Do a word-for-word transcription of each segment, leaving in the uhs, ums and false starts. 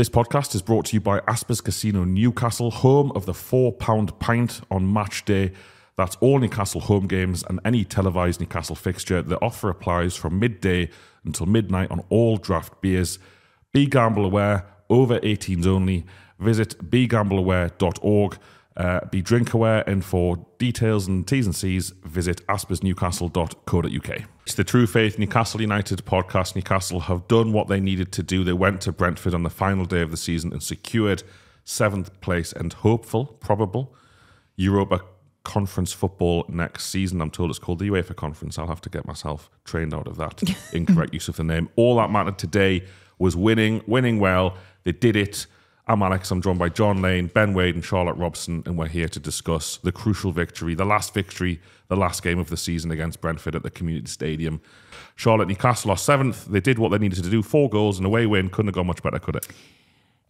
This podcast is brought to you by Aspers Casino Newcastle, home of the four pound pint on match day. That's all Newcastle home games and any televised Newcastle fixture. The offer applies from midday until midnight on all draft beers. Be gamble aware, over eighteens only. Visit be gamble aware dot org. Uh, be drink aware, and for details and T's and C's, visit aspers newcastle dot co dot U K. It's the True Faith Newcastle United podcast. Newcastle have done what they needed to do. They went to Brentford on the final day of the season and secured seventh place and hopeful, probable, Europa Conference football next season. I'm told it's called the UEFA Conference. I'll have to get myself trained out of that incorrect use of the name. All that mattered today was winning, winning well. They did it. I'm Alex, I'm joined by John Lane, Ben Wade and Charlotte Robson, and we're here to discuss the crucial victory, the last victory, the last game of the season against Brentford at the Community Stadium. Charlotte, Newcastle are seventh. They did what they needed to do, four goals and away win. Couldn't have gone much better, could it?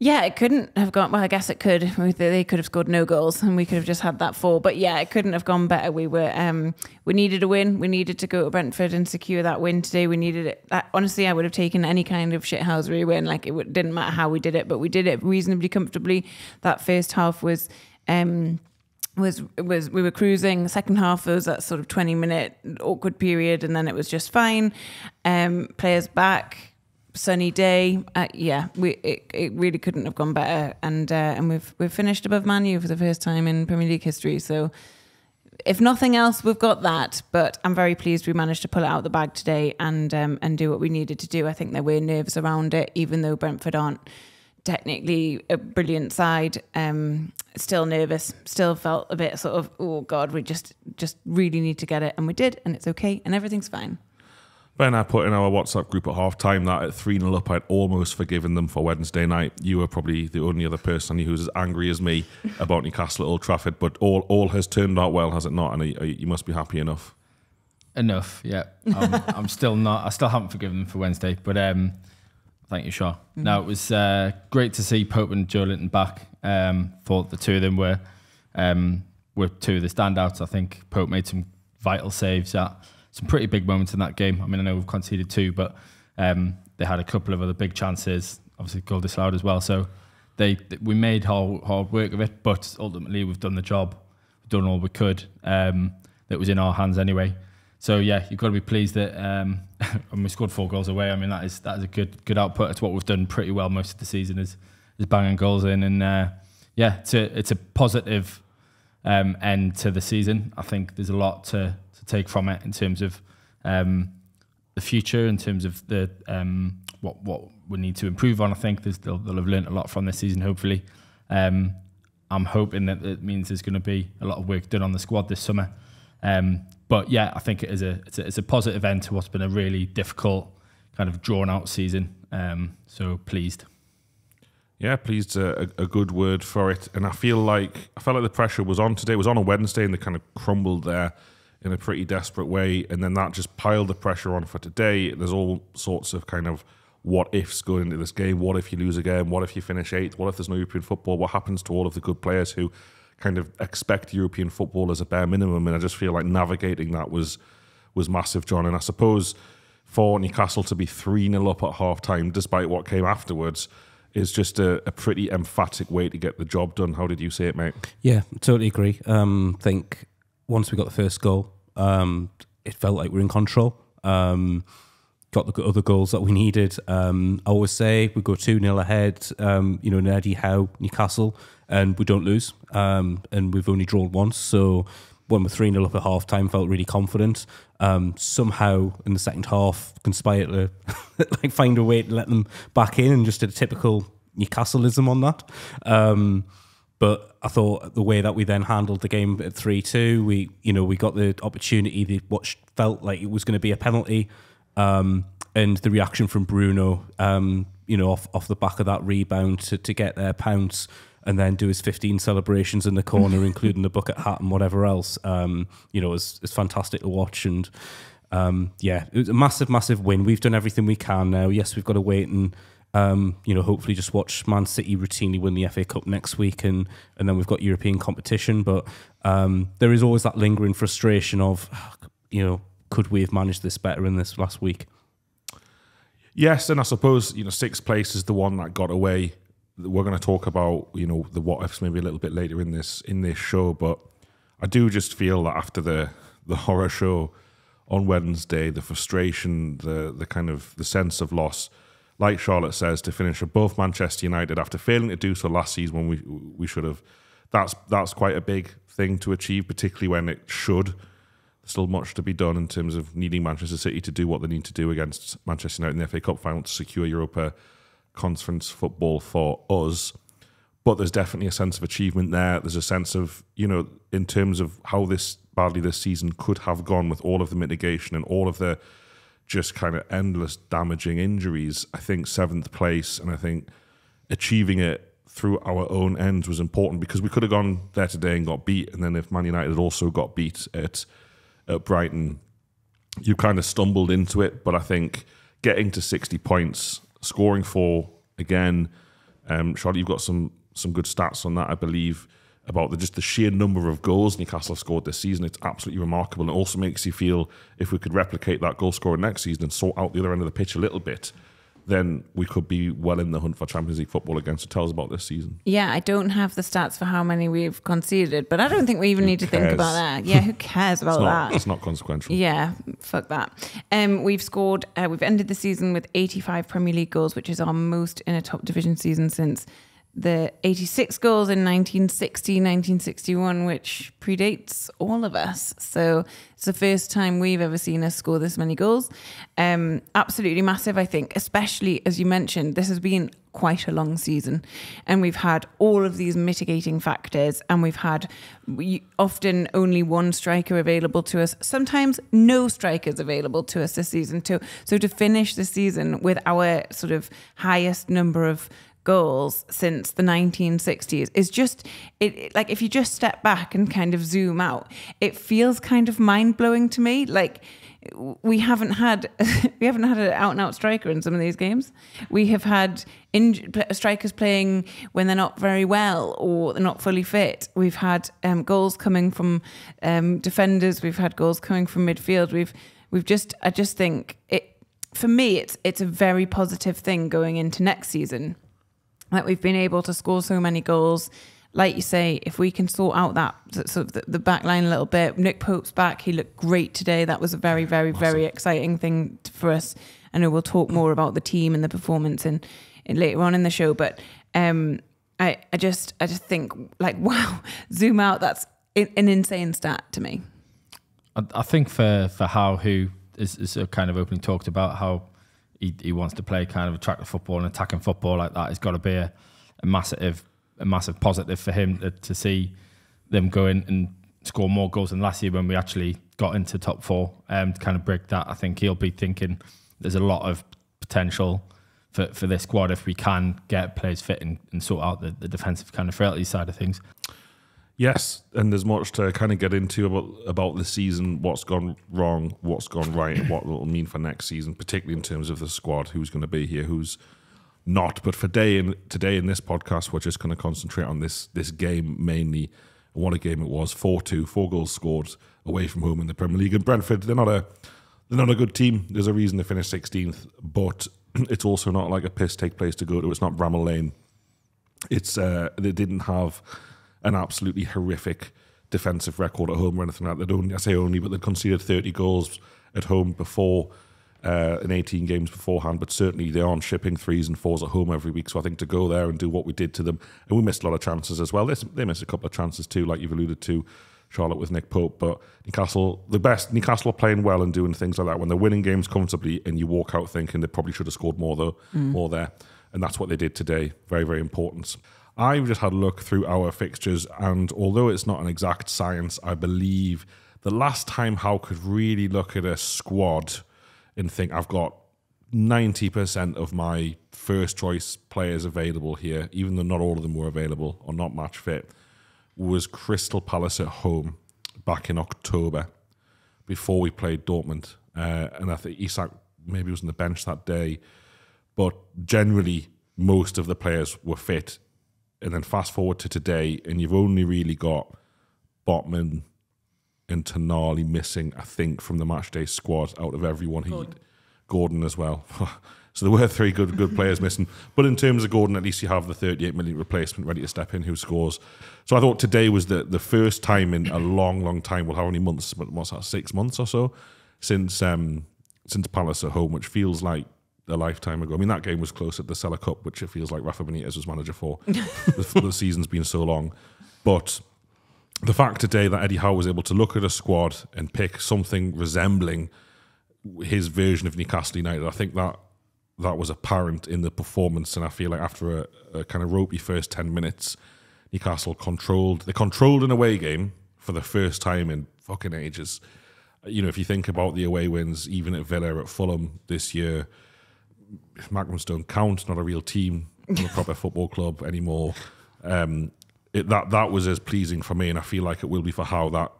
Yeah, it couldn't have gone, well, I guess it could. They could have scored no goals and we could have just had that four. But yeah, it couldn't have gone better. We were, um, we needed a win. We needed to go to Brentford and secure that win today. We needed it. I, honestly, I would have taken any kind of shithousery win. Like, it would, didn't matter how we did it, but we did it reasonably comfortably. That first half was... Um, was was we were cruising. The second half was that sort of twenty minute awkward period, and then it was just fine. Um, players back... sunny day. Uh, yeah, we it, it really couldn't have gone better, and uh, and we've we've finished above Man U for the first time in Premier League history. So, if nothing else, we've got that. But I'm very pleased we managed to pull it out of the bag today and um, and do what we needed to do. I think there were nerves around it, even though Brentford aren't technically a brilliant side. Um, still nervous. Still felt a bit sort of, oh God, we just just really need to get it, and we did, and it's okay, and everything's fine. Ben, I put in our WhatsApp group at half-time that at three nil up, I'd almost forgiven them for Wednesday night. You were probably the only other person who's as angry as me about Newcastle at Old Trafford, but all all has turned out well, has it not? And are, are, you must be happy enough. Enough, yeah. I'm, I'm still not. I still haven't forgiven them for Wednesday, but um, thank you, Shaw. Mm-hmm. No, it was uh, great to see Pope and Joelinton back. Um, thought the two of them were, um, were two of the standouts. I think Pope made some vital saves at... some pretty big moments in that game. I mean, I know we've conceded two, but um, they had a couple of other big chances. Obviously, goal disallowed as well. So they, they we made hard, hard work of it, but ultimately we've done the job. We've done all we could. Um, that was in our hands anyway. So yeah, you've got to be pleased that um, and we scored four goals away. I mean, that is that is a good good output. It's what we've done pretty well most of the season is is banging goals in, and uh, yeah, it's a it's a positive um, end to the season. I think there's a lot to. to take from it in terms of um, the future, in terms of the um, what what we need to improve on. I think there's, they'll, they'll have learnt a lot from this season, hopefully. Um, I'm hoping that it means there's going to be a lot of work done on the squad this summer. Um, but yeah, I think it is a it's, a it's a positive end to what's been a really difficult, kind of drawn-out season. Um, so pleased. Yeah, pleased's a, a good word for it. And I feel like, I felt like the pressure was on today. It was on a Wednesday and they kind of crumbled there in a pretty desperate way, and then that just piled the pressure on for today. There's all sorts of kind of what-ifs going into this game. What if you lose again? What if you finish eighth? What if there's no European football? What happens to all of the good players who kind of expect European football as a bare minimum? And I just feel like navigating that was was massive, John. And I suppose for Newcastle to be three nil up at half-time, despite what came afterwards, is just a, a pretty emphatic way to get the job done. How did you see it, mate? Yeah, totally agree. Um, think... Once we got the first goal, um, it felt like we were in control. Um, got the other goals that we needed. Um, I always say we go two nil ahead, um, you know, in Eddie Howe, Newcastle, and we don't lose. Um, and we've only drawn once. So when we're three nil up at half-time, felt really confident. Um, somehow in the second half, conspired to like find a way to let them back in, and just did a typical Newcastleism on that. Um But I thought the way that we then handled the game at three two, we you know we got the opportunity that what felt like it was going to be a penalty, um, and the reaction from Bruno, um, you know, off off the back of that rebound to to get their pounce and then do his fifteen celebrations in the corner, including the bucket hat and whatever else, um, you know, is is fantastic to watch. And um, yeah, it was a massive, massive win. We've done everything we can now. Yes, we've got to wait and. Um, you know, hopefully just watch Man City routinely win the F A Cup next week, and and then we've got European competition. But um, there is always that lingering frustration of, you know, could we have managed this better in this last week? Yes, and I suppose, you know, sixth place is the one that got away we're going to talk about, you know, the what ifs maybe a little bit later in this in this show, but I do just feel that after the the horror show on Wednesday, the frustration, the the kind of the sense of loss, like Charlotte says, to finish above Manchester United after failing to do so last season when we we should have, that's that's quite a big thing to achieve, particularly when it should. Still much to be done in terms of needing Manchester City to do what they need to do against Manchester United in the F A Cup final to secure Europa Conference football for us. But there's definitely a sense of achievement there. There's a sense of, you know, in terms of how this badly this season could have gone with all of the mitigation and all of the just kind of endless damaging injuries, I think seventh place and I think achieving it through our own ends was important, because we could have gone there today and got beat, and then if Man United had also got beat at At Brighton, you kind of stumbled into it. But I think getting to sixty points, scoring four again, um, Charlotte, you've got some some good stats on that, I believe, about the, just the sheer number of goals Newcastle have scored this season. It's absolutely remarkable, and it also makes you feel if we could replicate that goal scoring next season and sort out the other end of the pitch a little bit, then we could be well in the hunt for Champions League football again. So tell us about this season. Yeah, I don't have the stats for how many we've conceded, but I don't think we even need to think about that. Yeah, who cares about that? It's not consequential. Yeah, fuck that. Um, we've scored, uh, we've ended the season with eighty-five Premier League goals, which is our most in a top division season since the eighty-six goals in nineteen sixty, nineteen sixty-one, which predates all of us. So it's the first time we've ever seen us score this many goals. Um, absolutely massive, I think, especially as you mentioned, this has been quite a long season and we've had all of these mitigating factors, and we've had we often only one striker available to us, sometimes no strikers available to us this season too. So to finish the season with our sort of highest number of goals since the nineteen sixties is just it, it like if you just step back and kind of zoom out, it feels kind of mind-blowing to me. Like we haven't had we haven't had an out-and-out striker in some of these games. We have had in, strikers playing when they're not very well or they're not fully fit. We've had um, goals coming from um, defenders. We've had goals coming from midfield. We've we've just I just think it for me it's it's a very positive thing going into next season, that we've been able to score so many goals. Like you say, if we can sort out that sort of the, the back line a little bit, Nick Pope's back, he looked great today. That was a very, very, awesome. very exciting thing for us. I know we'll talk more about the team and the performance and, and later on in the show, but um, I, I just, I just think like, wow, zoom out. That's an insane stat to me. I, I think for for Howe, who is, is kind of openly talked about how He, he wants to play kind of attractive football and attacking football like that, it's got to be a, a massive a massive positive for him to, to see them go in and score more goals than last year when we actually got into top four, and um, to kind of break that. I think he'll be thinking there's a lot of potential for, for this squad if we can get players fit and, and sort out the, the defensive kind of frailty side of things. Yes, and there's much to kind of get into about, about the season, what's gone wrong, what's gone right, and what it'll mean for next season, particularly in terms of the squad, who's going to be here, who's not. But for day in, today in this podcast, we're just going to concentrate on this this game mainly. What a game it was, four two, four goals scored away from home in the Premier League. And Brentford, they're not a, they're not a good team. There's a reason they finished sixteenth, but it's also not like a piss-take place to go to. It's not Bramall Lane. It's, uh, they didn't have an absolutely horrific defensive record at home or anything like that. They'd only, I say only, but they'd conceded thirty goals at home before uh, in eighteen games beforehand, but certainly they aren't shipping threes and fours at home every week. So I think to go there and do what we did to them, and we missed a lot of chances as well. They, they missed a couple of chances too, like you've alluded to, Charlotte, with Nick Pope. But Newcastle, the best, Newcastle are playing well and doing things like that. When they're winning games comfortably and you walk out thinking they probably should have scored more, though, mm. more there. And that's what they did today. Very, very important. I've just had a look through our fixtures, and although it's not an exact science, I believe the last time Howe could really look at a squad and think, I've got ninety percent of my first choice players available here, even though not all of them were available or not match fit, was Crystal Palace at home back in October before we played Dortmund. Uh, and I think Isak maybe was on the bench that day, but generally most of the players were fit. And then fast forward to today, and you've only really got Botman and Tonali missing, I think, from the matchday squad out of everyone. Gordon, he, Gordon as well. So there were three good good players missing. But in terms of Gordon, at least you have the thirty-eight million replacement ready to step in who scores. So I thought today was the, the first time in a long, long time, well, how many months, but what's that, six months or so, since um, since Palace at home, which feels like a lifetime ago. I mean, that game was close at the Cellar Cup, which it feels like Rafa Benitez was manager for. the, the season's been so long. But the fact today that Eddie Howe was able to look at a squad and pick something resembling his version of Newcastle United, I think that that was apparent in the performance. And I feel like after a, a kind of ropey first ten minutes, Newcastle controlled. They controlled an away game for the first time in fucking ages. You know, if you think about the away wins, even at Villa, at Fulham this year, Magnums don't count, not a real team, not a proper football club anymore. Um, it, that that was as pleasing for me, and I feel like it will be for Howe. That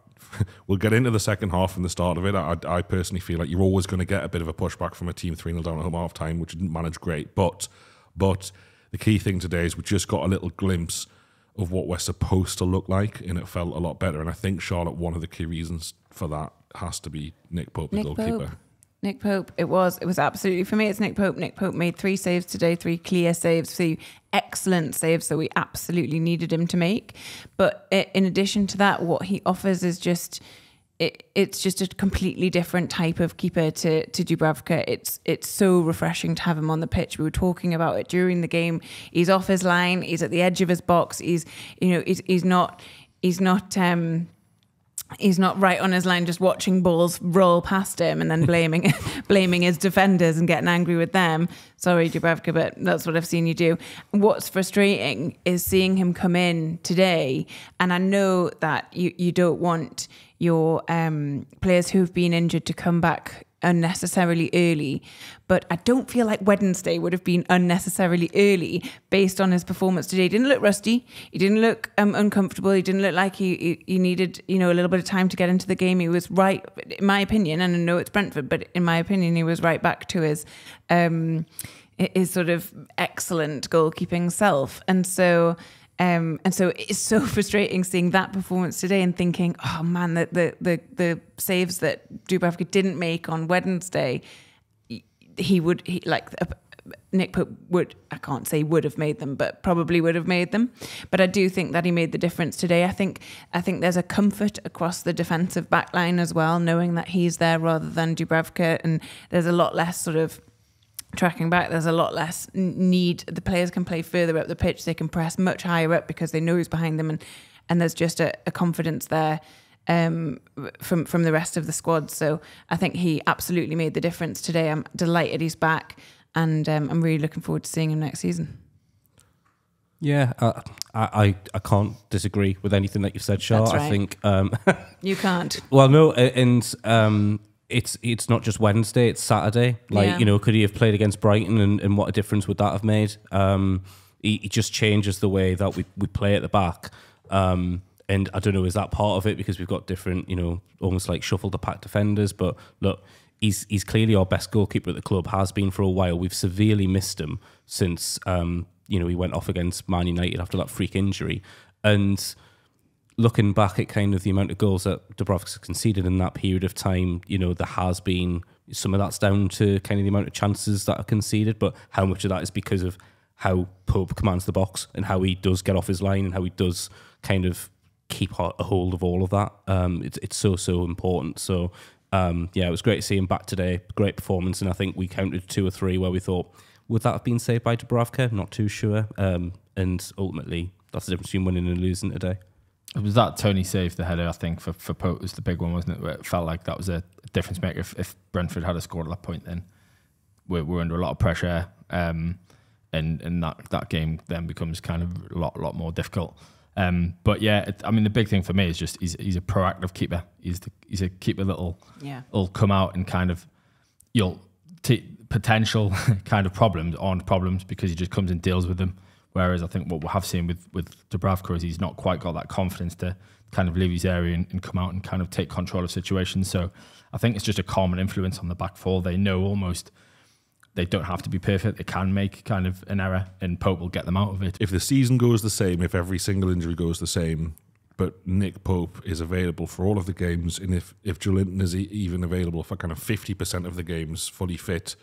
we'll get into the second half and the start of it. I, I personally feel like you're always going to get a bit of a pushback from a team three nil down at home half time, which didn't manage great. But but the key thing today is we just got a little glimpse of what we're supposed to look like, and it felt a lot better. And I think, Charlotte, one of the key reasons for that has to be Nick Pope, the goalkeeper. Nick Pope, it was. It was absolutely, for me, it's Nick Pope. Nick Pope made three saves today, three clear saves, three excellent saves that we absolutely needed him to make. But in addition to that, what he offers is just, it, it's just a completely different type of keeper to, to Dubravka. It's, it's so refreshing to have him on the pitch. We were talking about it during the game. He's off his line. He's at the edge of his box. He's, you know, he's, he's not, he's not, um, he's not right on his line, just watching balls roll past him and then blaming blaming his defenders and getting angry with them. Sorry, Dubravka, but that's what I've seen you do. What's frustrating is seeing him come in today. And I know that you, you don't want your um, players who've been injured to come back unnecessarily early, but I don't feel like Wednesday would have been unnecessarily early based on his performance today. He didn't look rusty. He didn't look um, uncomfortable. He didn't look like he, he, he needed, you know, a little bit of time to get into the game. He was right, in my opinion, and I know it's Brentford, but in my opinion, he was right back to his, um, his sort of excellent goalkeeping self. And so, Um, and so it's so frustrating seeing that performance today and thinking, oh man, the the the, the saves that Dubravka didn't make on Wednesday, he would he, like uh, Nick Pope would, I can't say would have made them, but probably would have made them. But I do think that he made the difference today. I think I think there's a comfort across the defensive back line as well, knowing that he's there rather than Dubravka, and there's a lot less sort of tracking back, there's a lot less need. The players can play further up the pitch. They can press much higher up because they know who's behind them, and and there's just a, a confidence there um, from from the rest of the squad. So I think he absolutely made the difference today. I'm delighted he's back, and um, I'm really looking forward to seeing him next season. Yeah, uh, I, I I can't disagree with anything that you've said, Char. That's right. I think um, you can't. Well, no, and. Um, It's it's not just Wednesday, it's Saturday. Like, yeah. You know, could he have played against Brighton, and, and what a difference would that have made? Um, he, he just changes the way that we, we play at the back. Um, and I don't know, is that part of it? Because we've got different, you know, almost like shuffle the pack defenders. But look, he's he's clearly our best goalkeeper at the club, has been for a while. We've severely missed him since, um, you know, he went off against Man United after that freak injury. And looking back at kind of the amount of goals that Dubravka's conceded in that period of time, you know, there has been, some of that's down to kind of the amount of chances that are conceded, but how much of that is because of how Pope commands the box and how he does get off his line and how he does kind of keep a hold of all of that. Um, it's, it's so, so important. So, um, yeah, it was great to see him back today. Great performance. And I think we counted two or three where we thought, would that have been saved by Dubravka? Not too sure. Um, and ultimately, that's the difference between winning and losing today. It was that Tony saved the header, I think, for, for Pope was the big one, wasn't it? Where it felt like that was a difference maker. If, if Brentford had a scored at that point, then we're, we're under a lot of pressure. Um, and and that, that game then becomes kind of a lot, lot more difficult. Um, but yeah, it, I mean, the big thing for me is just he's, he's a proactive keeper. He's, the, he's a keeper that'll yeah. will come out and kind of, you'll take potential kind of problems aren't problems because he just comes and deals with them. Whereas I think what we have seen with, with Dubravka is he's not quite got that confidence to kind of leave his area and, and come out and kind of take control of situations. So I think it's just a common influence on the back four. They know almost they don't have to be perfect. They can make kind of an error and Pope will get them out of it. If the season goes the same, if every single injury goes the same, but Nick Pope is available for all of the games, and if, if Joelinton is even available for kind of fifty percent of the games fully fit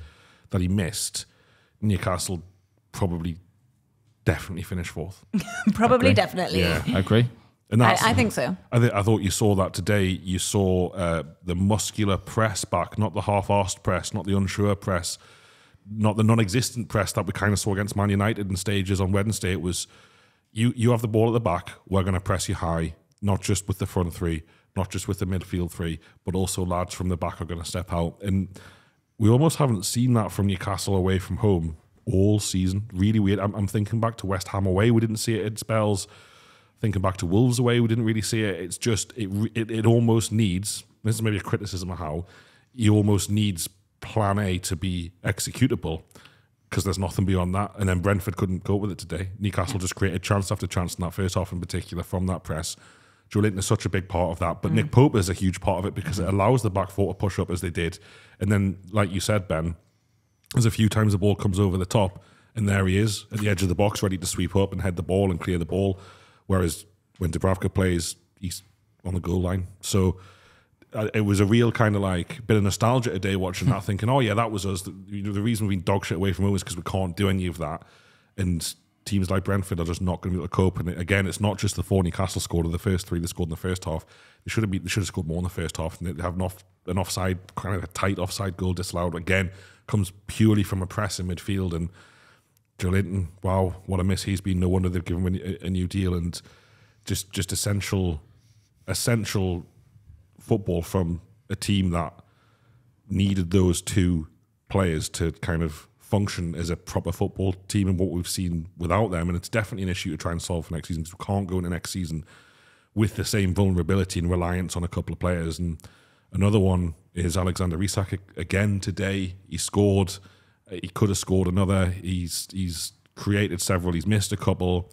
that he missed, Newcastle probably definitely finish fourth. probably, agree. definitely. Yeah, I agree. And that's, I, I think so. I, th I thought you saw that today. You saw uh, the muscular press back, not the half-arsed press, not the unsure press, not the non-existent press that we kind of saw against Man United in stages on Wednesday. It was, you, you have the ball at the back, we're going to press you high, not just with the front three, not just with the midfield three, but also lads from the back are going to step out. And we almost haven't seen that from Newcastle away from home all season. Really weird. I'm, I'm thinking back to West Ham away, we didn't see it in spells. Thinking back to Wolves away, we didn't really see it. It's just, it, it, it almost needs, this is maybe a criticism of Howe, he almost needs plan A to be executable because there's nothing beyond that. And then Brentford couldn't cope with it today. Newcastle yeah. just created chance after chance in that first half in particular from that press. Joelinton is such a big part of that, but mm. Nick Pope is a huge part of it because it allows the back four to push up as they did. And then, like you said, Ben, there's a few times the ball comes over the top and there he is at the edge of the box ready to sweep up and head the ball and clear the ball. Whereas when Dubravka plays, he's on the goal line. So uh, it was a real kind of like bit of nostalgia today watching that, thinking, oh yeah, that was us. The, you know, the reason we've been dog shit away from home is because we can't do any of that. And teams like Brentford are just not going to be able to cope. And again, it's not just the four Newcastle scored or the first three they scored in the first half. They should have been, they should have scored more in the first half. And they have an, off, an offside, kind of a tight offside goal disallowed. Again, comes purely from a press in midfield. And Joelinton, wow, what a miss he's been. No wonder they've given him a, a new deal. And just just essential essential football from a team that needed those two players to kind of function as a proper football team and what we've seen without them. And it's definitely an issue to try and solve for next season because we can't go into next season with the same vulnerability and reliance on a couple of players. And another one is Alexander Isak again today. He scored... He could have scored another. He's he's created several. He's missed a couple.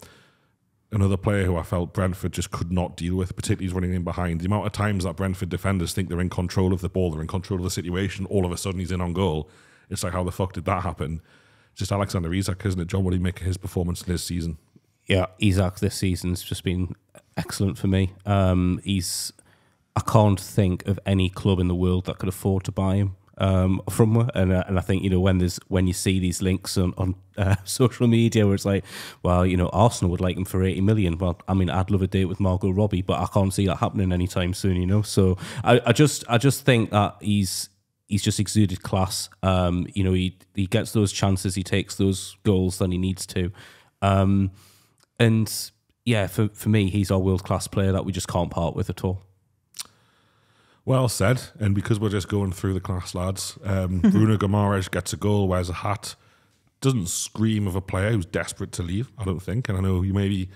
Another player who I felt Brentford just could not deal with, particularly he's running in behind. The amount of times that Brentford defenders think they're in control of the ball, they're in control of the situation, all of a sudden he's in on goal. It's like, how the fuck did that happen? Just Alexander Isak, isn't it, John? What do you make of his performance in this season? Yeah, Isak this season's just been excellent for me. Um, he's I can't think of any club in the world that could afford to buy him. Um, from and uh, and I think you know when there's when you see these links on on uh, social media where it's like, well, you know, Arsenal would like him for eighty million. Well, I mean, I'd love a date with Margot Robbie, but I can't see that happening anytime soon, you know. So I, I just I just think that he's he's just exuded class. Um, you know, he he gets those chances, he takes those goals that he needs to, um, and yeah, for for me, he's our world class player that we just can't part with at all. Well said, and because we're just going through the class, lads, um, Bruno Guimarães gets a goal, wears a hat, doesn't scream of a player who's desperate to leave, I don't think, and I know you may be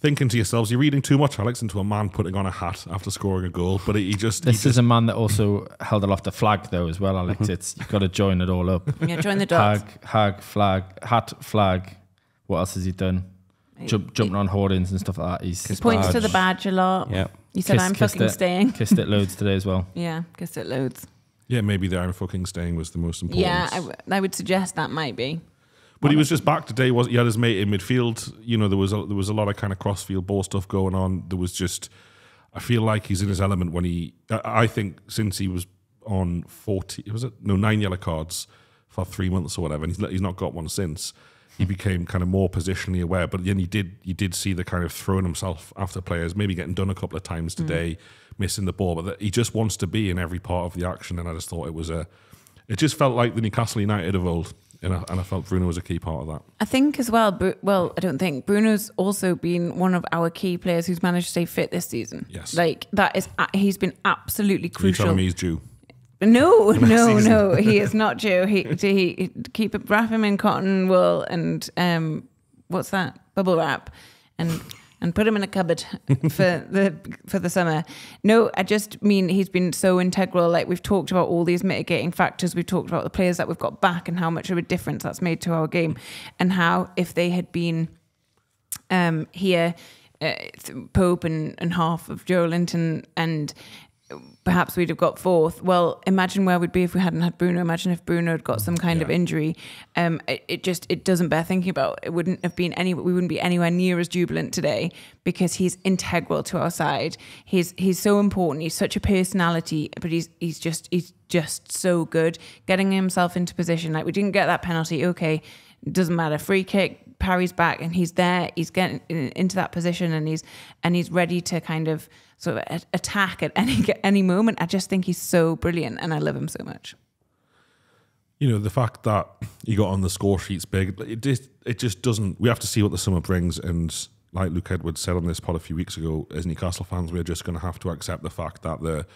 thinking to yourselves, you're reading too much, Alex, into a man putting on a hat after scoring a goal, but he just... This he just... is a man that also held aloft a flag, though, as well, Alex. Mm-hmm. It's, you've got to join it all up. Yeah, join the dots. Hag, hag, flag, hat, flag, what else has he done? Jump, jumping on hoardings and stuff like that. He's he points badge. to the badge a lot. Yeah. You said, Kiss, I'm fucking it. staying. Kissed it loads today as well. Yeah, kissed it loads. Yeah, maybe the I'm fucking staying was the most important. Yeah, I, w I would suggest that might be. But what he was just back today. Was he had his mate in midfield. You know, there was a, there was a lot of kind of crossfield ball stuff going on. There was just, I feel like he's in his element when he, I, I think since he was on forty, was it? No, nine yellow cards for three months or whatever. And he's, he's not got one since. He became kind of more positionally aware, but then you did you did see the kind of throwing himself after players, maybe getting done a couple of times today, mm. missing the ball, but that he just wants to be in every part of the action. And I just thought it was a, it just felt like the Newcastle United of old, and I, and I felt Bruno was a key part of that. I think as well, well, I don't think Bruno's also been one of our key players who's managed to stay fit this season. Yes, like that is he's been absolutely crucial. You're telling me he's due? No, no, no. He is not Joe. He, he keep it, wrap him in cotton wool and um, what's that? Bubble wrap, and and put him in a cupboard for the for the summer. No, I just mean he's been so integral. Like we've talked about all these mitigating factors. We've talked about the players that we've got back and how much of a difference that's made to our game, and how if they had been um, here, uh, Pope and and half of Joelinton and. perhaps we'd have got fourth. Well, imagine where we'd be if we hadn't had Bruno. Imagine if Bruno had got some kind yeah. of injury. Um, it, it just, it doesn't bear thinking about. It wouldn't have been any, we wouldn't be anywhere near as jubilant today because he's integral to our side. He's, he's so important. He's such a personality, but he's, he's just, he's just so good. Getting himself into position. Like, we didn't get that penalty. Okay. Doesn't matter. Free kick, parries back, and he's there. He's getting in, into that position, and he's and he's ready to kind of sort of attack at any any moment. I just think he's so brilliant, and I love him so much. You know, the fact that he got on the score sheet's big. It just, it just doesn't. We have to see what the summer brings, and like Luke Edwards said on this pod a few weeks ago, as Newcastle fans, we're just going to have to accept the fact that the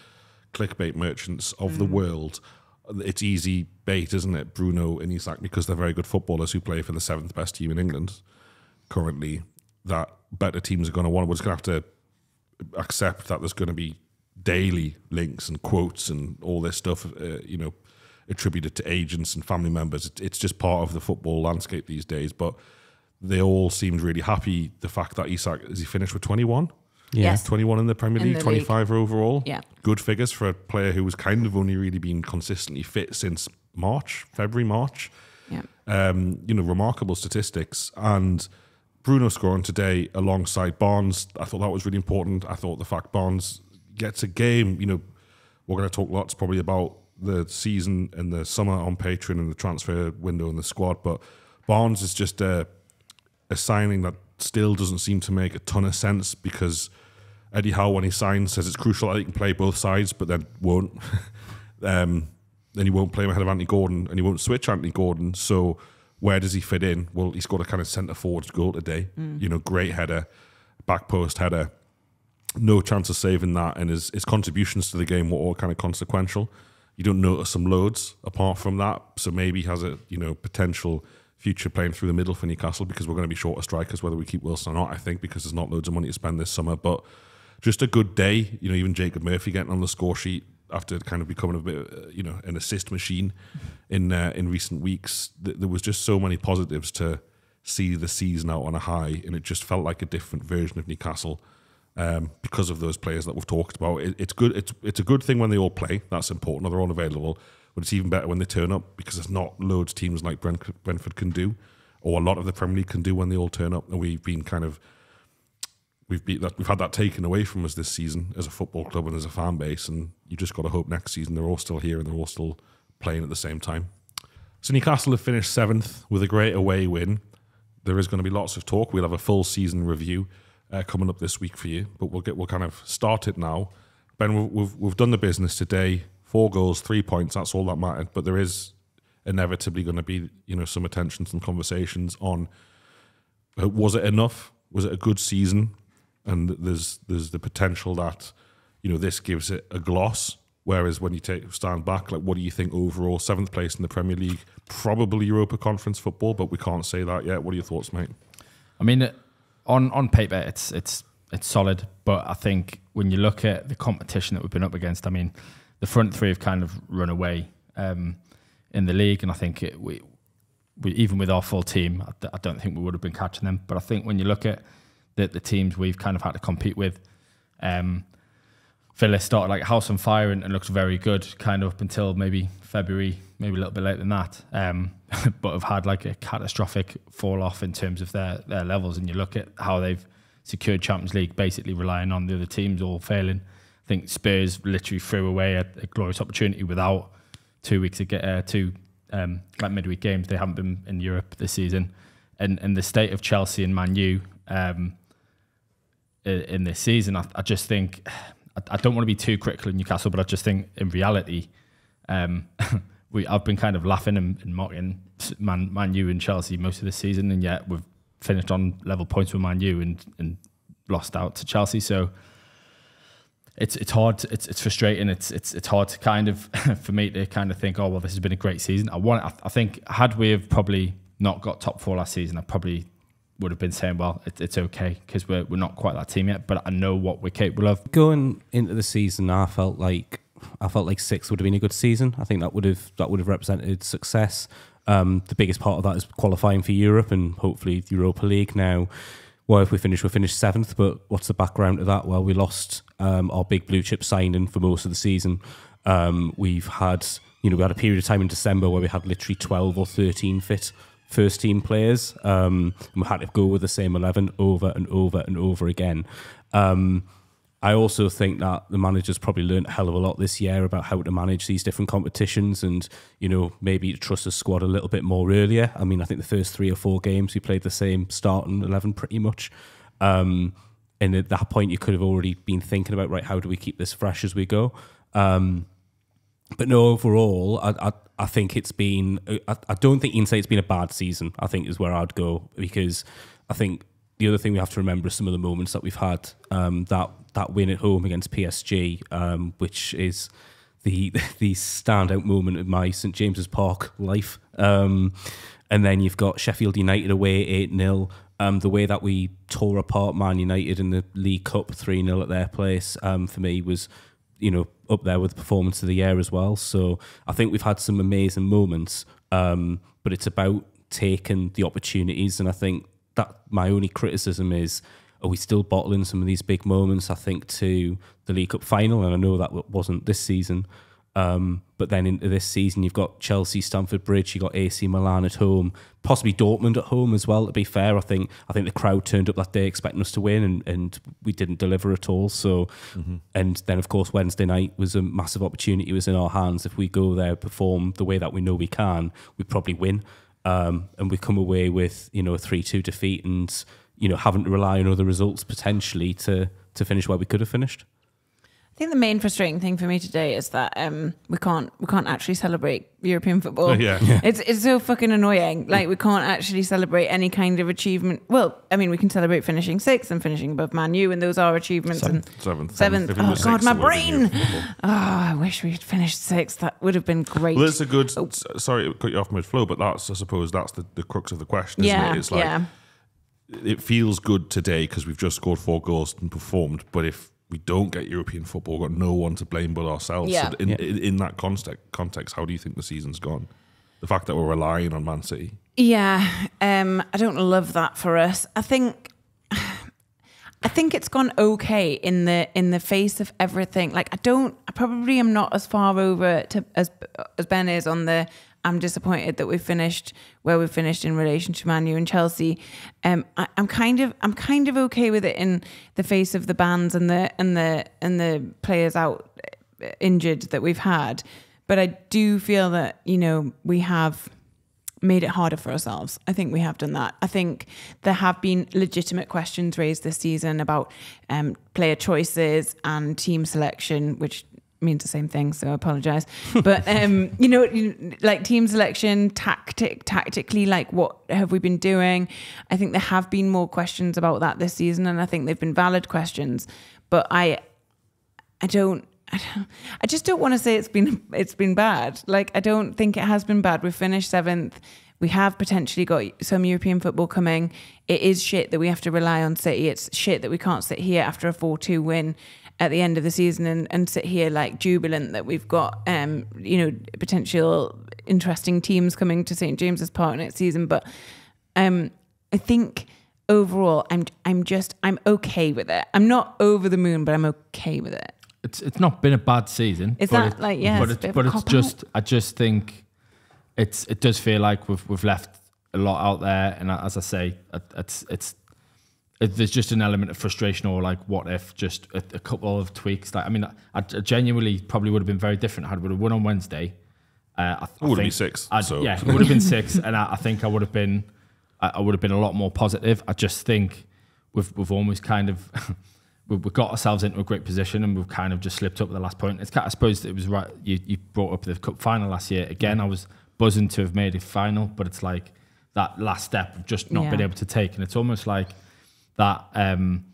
clickbait merchants of mm. the world. It's easy bait, isn't it? Bruno and Isak, because they're very good footballers who play for the seventh best team in England currently, that better teams are going to want. We're just going to have to accept that there's going to be daily links and quotes and all this stuff, uh, you know, attributed to agents and family members. It, it's just part of the football landscape these days. But they all seemed really happy. The fact that Isak, is he finished with twenty-one? Yeah. Yes. twenty-one in the Premier League, the twenty-five league. Overall. Yeah. Good figures for a player who was kind of only really been consistently fit since March, February, March. Yeah. Um, you know, remarkable statistics. And Bruno scoring today alongside Barnes, I thought that was really important. I thought the fact Barnes gets a game, you know, we're going to talk lots probably about the season and the summer on Patreon and the transfer window and the squad, but Barnes is just a, a signing that still doesn't seem to make a ton of sense because Eddie Howe, when he signs, says it's crucial that he can play both sides, but then won't. um, then he won't play him ahead of Anthony Gordon, and he won't switch Anthony Gordon. So where does he fit in? Well, he's got a kind of centre forward goal today. Mm. You know, great header, back post header. No chance of saving that, and his, his contributions to the game were all kind of consequential. You don't notice some loads apart from that. So maybe he has a you know potential future playing through the middle for Newcastle because we're going to be short of strikers whether we keep Wilson or not, I think, because there's not loads of money to spend this summer. But just a good day, you know, even Jacob Murphy getting on the score sheet after kind of becoming a bit, uh, you know, an assist machine in uh, in recent weeks. Th there was just so many positives to see the season out on a high, and it just felt like a different version of Newcastle um, because of those players that we've talked about. It, it's good. It's it's a good thing when they all play. That's important. Or they're all available, but it's even better when they turn up because there's not loads teams like Brent, Brentford can do, or a lot of the Premier League can do when they all turn up, and we've been kind of. We've, be, that, we've had that taken away from us this season as a football club and as a fan base, and you just got to hope next season they're all still here and they're all still playing at the same time. So Newcastle have finished seventh with a great away win. There is going to be lots of talk. We'll have a full season review uh, coming up this week for you, but we'll get we'll kind of start it now. Ben, we've, we've, we've done the business today. Four goals, three points, that's all that mattered, but there is inevitably going to be you know some attention, some conversations on uh, was it enough? Was it a good season? And there's there's the potential that you know this gives it a gloss. Whereas when you take stand back, like what do you think overall? Seventh place in the Premier League, probably Europa Conference football, but we can't say that yet. What are your thoughts, mate? I mean, on on paper, it's it's it's solid, but I think when you look at the competition that we've been up against, I mean, the front three have kind of run away um, in the league, and I think it, we we even with our full team, I, I don't think we would have been catching them. But I think when you look at that the teams we've kind of had to compete with. Um, Villa started like a house on fire and, and looked very good kind of up until maybe February, maybe a little bit later than that, um, but have had like a catastrophic fall off in terms of their, their levels. And you look at how they've secured Champions League, basically relying on the other teams all failing. I think Spurs literally threw away a, a glorious opportunity without two weeks to get uh, two um, like midweek games. They haven't been in Europe this season. And, and the state of Chelsea and Man U, um, in this season, I, I just think I, I don't want to be too critical of Newcastle, but I just think in reality, um, we I've been kind of laughing and, and mocking Man, Man U and Chelsea most of this season, and yet we've finished on level points with Man U and and lost out to Chelsea. So it's it's hard, to, it's it's frustrating. It's it's it's hard to kind of for me to kind of think, oh well, this has been a great season. I want I, I think had we have probably not got top four last season, I probably would have been saying, well, it, it's okay because we're, we're not quite that team yet, but I know what we're capable of. Going into the season, I felt like I felt like six would have been a good season. I think that would have that would have represented success. Um, the biggest part of that is qualifying for Europe and hopefully the Europa League. Now, well, if we finish, we'll finish seventh, but what's the background to that? Well, we lost um, our big blue chip signing for most of the season. Um, we've had, you know, we had a period of time in December where we had literally twelve or thirteen fit first team players. Um, and we had to go with the same eleven over and over and over again. Um, I also think that the manager's probably learned a hell of a lot this year about how to manage these different competitions and, you know, maybe trust the squad a little bit more earlier. I mean, I think the first three or four games, we played the same starting eleven pretty much. Um, and at that point, you could have already been thinking about, right, how do we keep this fresh as we go? Um, but no, overall, I, I, I think it's been, I, I don't think you can say it's been a bad season, I think is where I'd go, because I think the other thing we have to remember is some of the moments that we've had, um, that, that win at home against P S G, um, which is the the standout moment of my St James's Park life. Um, and then you've got Sheffield United away, eight nil. Um, the way that we tore apart Man United in the League Cup, three nil at their place, um, for me was, you know, up there with the performance of the year as well. So I think we've had some amazing moments, um, but it's about taking the opportunities. And I think that my only criticism is, are we still bottling some of these big moments, I think, to the League Cup final? And I know that wasn't this season. Um, but then into this season, you've got Chelsea, Stamford Bridge, you've got A C Milan at home, possibly Dortmund at home as well, to be fair. I think I think the crowd turned up that day expecting us to win, and, and we didn't deliver at all. So, mm-hmm. And then, of course, Wednesday night was a massive opportunity. It was in our hands. If we go there, perform the way that we know we can, we probably win. Um, and we come away with, you know, a three two defeat and, you know, having to rely on other results potentially to to finish where we could have finished. I think the main frustrating thing for me today is that um, we can't we can't actually celebrate European football. Oh, yeah. Yeah. It's it's so fucking annoying. Like, we can't actually celebrate any kind of achievement. Well, I mean, we can celebrate finishing sixth and finishing above Man U, and those are achievements. Seventh, and seventh, seventh. seventh. Oh god, my brain! Oh, I wish we had finished sixth. That would have been great. Well, it's a good. Oh. Sorry, it cut you off mid flow, but that's I suppose that's the, the crux of the question, isn't yeah, it? It's like yeah. It feels good today because we've just scored four goals and performed, but if we don't get European football, we've got no one to blame but ourselves. Yeah. So in, yeah. in that context, context, how do you think the season's gone? The fact that we're relying on Man City. Yeah, um, I don't love that for us. I think, I think it's gone okay in the in the face of everything. Like I don't, I probably am not as far over to as as Ben is on the. I'm disappointed that we finished where we finished in relation to Man U and Chelsea. Um, I, I'm kind of I'm kind of okay with it in the face of the bans and the and the and the players out injured that we've had, but I do feel that, you know, we have made it harder for ourselves. I think we have done that. I think there have been legitimate questions raised this season about um, player choices and team selection, which means the same thing, so I apologise. But, um, you know, like team selection, tactic, tactically, like what have we been doing? I think there have been more questions about that this season, and I think they've been valid questions. But I, I don't, I, don't, I just don't want to say it's been it's been bad. Like, I don't think it has been bad. We've finished seventh. We have potentially got some European football coming. It is shit that we have to rely on City. It's shit that we can't sit here after a four two win at the end of the season and, and sit here like jubilant that we've got, um, you know, potential interesting teams coming to St James's Park next season. But um, I think overall, I'm I'm just I'm okay with it. I'm not over the moon, but I'm okay with it. It's it's not been a bad season. Is that it, like yeah? But, it's, it, but it's just out. I just think it's it does feel like we've we've left a lot out there. And as I say, it's it's. There's just an element of frustration, or like, what if just a, a couple of tweaks? Like, I mean, I, I genuinely probably would have been very different had we would have won on Wednesday. Uh, I, I would have been six. So. Yeah, it would have been six, and I, I think I would have been, I would have been a lot more positive. I just think we've we've almost kind of we've got ourselves into a great position, and we've kind of just slipped up at the last point. It's kind of, I suppose it was right. You you brought up the cup final last year again. I was buzzing to have made a final, but it's like that last step of just not yeah. been able to take, and it's almost like. That um,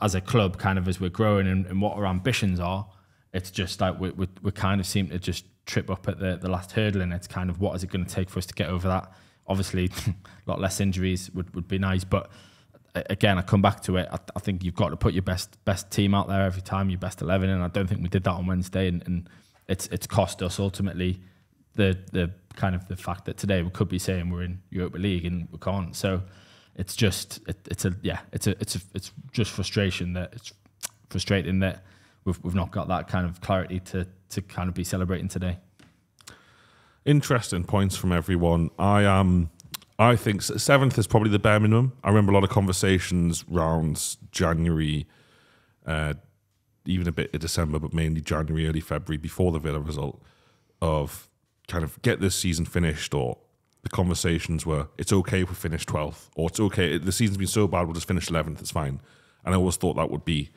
as a club, kind of as we're growing and, and what our ambitions are, it's just like we, we, we kind of seem to just trip up at the, the last hurdle, and it's kind of what is it going to take for us to get over that? Obviously, a lot less injuries would, would be nice, but again, I come back to it. I, I think you've got to put your best best team out there every time, your best eleven, and I don't think we did that on Wednesday, and, and it's it's cost us ultimately the the kind of the fact that today we could be saying we're in Europa League and we can't. So. it's just it, it's a yeah it's a it's a, it's just frustration that it's frustrating that we've we've not got that kind of clarity to to kind of be celebrating today. Interesting points from everyone. I am. Um, I think seventh is probably the bare minimum. I remember a lot of conversations round January, uh, even a bit of December, but mainly January, early February, before the Villa result, of kind of get this season finished, or the conversations were, it's okay if we finish twelfth, or it's okay, the season's been so bad, we'll just finish eleventh, it's fine. And I always thought that would be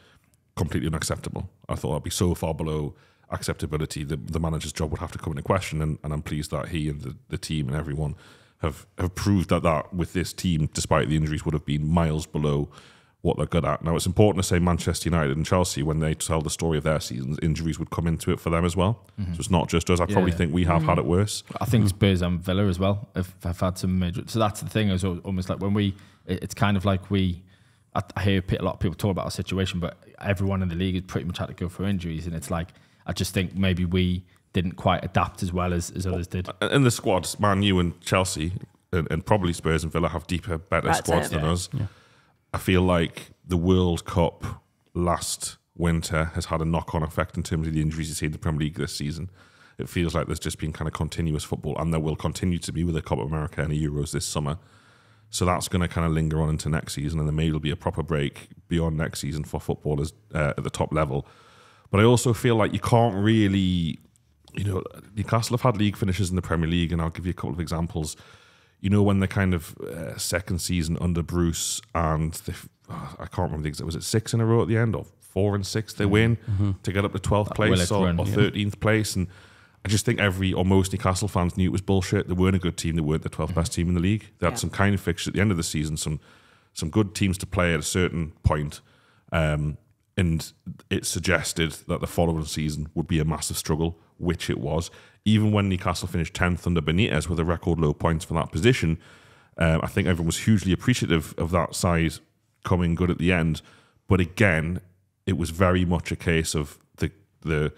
completely unacceptable. I thought that'd be so far below acceptability that the manager's job would have to come into question, and, and I'm pleased that he and the, the team and everyone have have proved that that with this team, despite the injuries, would have been miles below what they're good at. Now, it's important to say Manchester United and Chelsea, when they tell the story of their seasons, injuries would come into it for them as well. Mm-hmm. So it's not just us. I yeah, probably yeah. think we have mm-hmm. had it worse. I think Spurs and Villa as well have, have had some major... So that's the thing, is almost like when we... It's kind of like we... I hear a lot of people talk about our situation, but everyone in the league has pretty much had to go through injuries, and it's like, I just think maybe we didn't quite adapt as well as, as others did. And the squads, Man U and Chelsea, and, and probably Spurs and Villa, have deeper, better that's squads it. than yeah. us. Yeah. I feel like the World Cup last winter has had a knock-on effect in terms of the injuries you see in the Premier League this season. It feels like there's just been kind of continuous football, and there will continue to be with the Copa America and the Euros this summer. So that's going to kind of linger on into next season, and there may be a proper break beyond next season for footballers uh, at the top level. But I also feel like you can't really, you know, Newcastle have had league finishes in the Premier League, and I'll give you a couple of examples. You know, when the kind of uh, second season under Bruce, and the, oh, I can't remember the exact, was it six in a row at the end, or four and six they mm-hmm. win mm-hmm. to get up to twelfth that place or, run, or yeah. thirteenth place? And I just think every or most Newcastle fans knew it was bullshit. They weren't a good team. They weren't the twelfth mm-hmm. best team in the league. They had yeah. some kind of fixtures at the end of the season, some some good teams to play at a certain point. Um, and it suggested that the following season would be a massive struggle, which it was. Even when Newcastle finished tenth under Benitez with a record low points for that position, um, I think everyone was hugely appreciative of that side coming good at the end. But again, it was very much a case of the the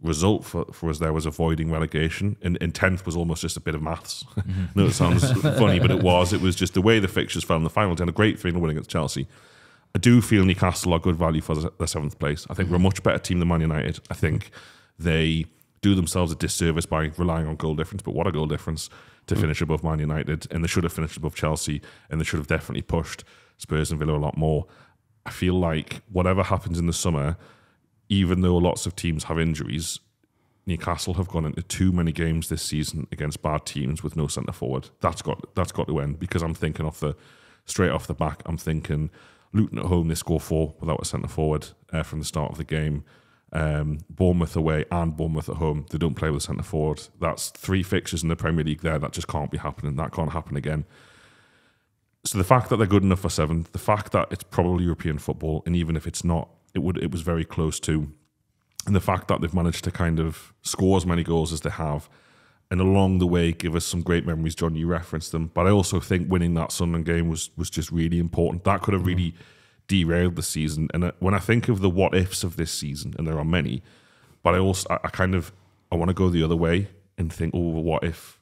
result for, for us there was avoiding relegation. And, and tenth was almost just a bit of maths. Mm-hmm. No, it sounds funny, but it was. It was just the way the fixtures fell in the final. They had a great three nil win against Chelsea. I do feel Newcastle are good value for the seventh place. I think we're a much better team than Man United. I think they do themselves a disservice by relying on goal difference, but what a goal difference to finish above Man United. And they should have finished above Chelsea, and they should have definitely pushed Spurs and Villa a lot more. I feel like whatever happens in the summer, even though lots of teams have injuries, Newcastle have gone into too many games this season against bad teams with no centre forward. That's got that's got to end, because I'm thinking off the straight off the back, I'm thinking Luton at home, they score four without a centre-forward uh, from the start of the game. Um, Bournemouth away and Bournemouth at home, they don't play with a centre-forward. That's three fixtures in the Premier League there. That just can't be happening. That can't happen again. So the fact that they're good enough for seventh, the fact that it's probably European football, and even if it's not, it would it was very close to, and the fact that they've managed to kind of score as many goals as they have, and along the way give us some great memories. John, you referenced them, but I also think winning that Sunderland game was was just really important. That could have really derailed the season. And when I think of the what ifs of this season, and there are many, but I also I kind of I want to go the other way and think, oh, what if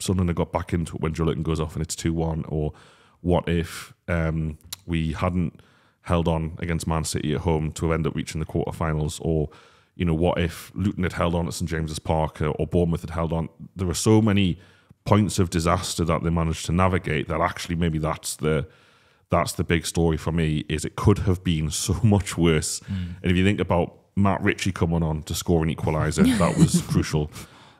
Sunderland got back into it when Joelinton goes off and it's two one, or what if um, we hadn't held on against Man City at home to end up reaching the quarterfinals, or you know, what if Luton had held on at St James's Park, or Bournemouth had held on? There are so many points of disaster that they managed to navigate that actually maybe that's the that's the big story for me, is it could have been so much worse. Mm. And if you think about Matt Ritchie coming on to score an equaliser, that was crucial.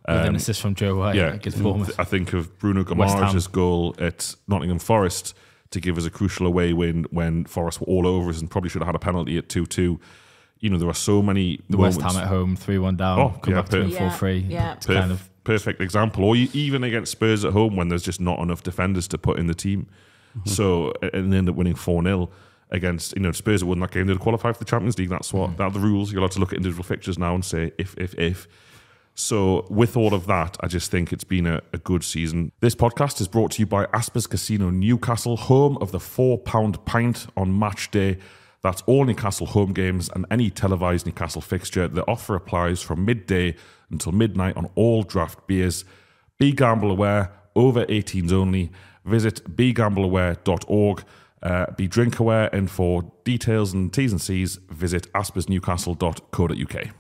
Um, With an assist from Joe White yeah, against Bournemouth. I think of Bruno Guimarães' goal at Nottingham Forest to give us a crucial away win when Forest were all over us and probably should have had a penalty at two two. You know, there are so many the moments. West Ham at home, three one down, oh, come yeah, back to it four three. Yeah, yeah. Kind of perfect example. Or you, even against Spurs at home when there's just not enough defenders to put in the team. Mm-hmm. So, and they end up winning four nil against, you know, Spurs that won that game, they'd qualify for the Champions League. That's what, mm-hmm. that are the rules. You're allowed to look at individual fixtures now and say, if, if, if. So with all of that, I just think it's been a, a good season. This podcast is brought to you by Aspers Casino Newcastle, home of the four pound pint on match day. That's all Newcastle home games and any televised Newcastle fixture. The offer applies from midday until midnight on all draft beers. Be gamble aware, over eighteens only. visit be gamble aware dot org. Uh, be drink aware, and for details and T's and C's, visit aspers newcastle dot co dot U K.